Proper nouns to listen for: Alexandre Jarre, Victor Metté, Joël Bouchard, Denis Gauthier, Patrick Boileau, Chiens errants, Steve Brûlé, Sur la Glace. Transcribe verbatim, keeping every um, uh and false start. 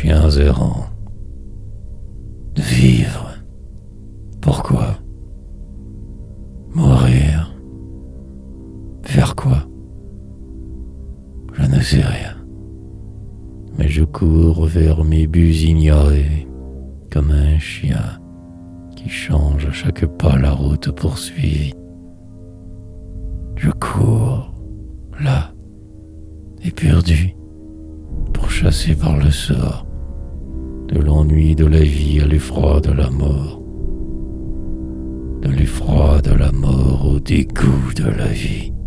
chiens errants. Vivre. Pourquoi? Mourir. Faire quoi? Je ne sais rien. Mais je cours vers mes buts ignorés, comme un chien qui change à chaque pas la route poursuivie. Je cours, là, éperdu, pourchassé par le sort, de l'ennui de la vie à l'effroi de la mort, de l'effroi de la mort au dégoût de la vie.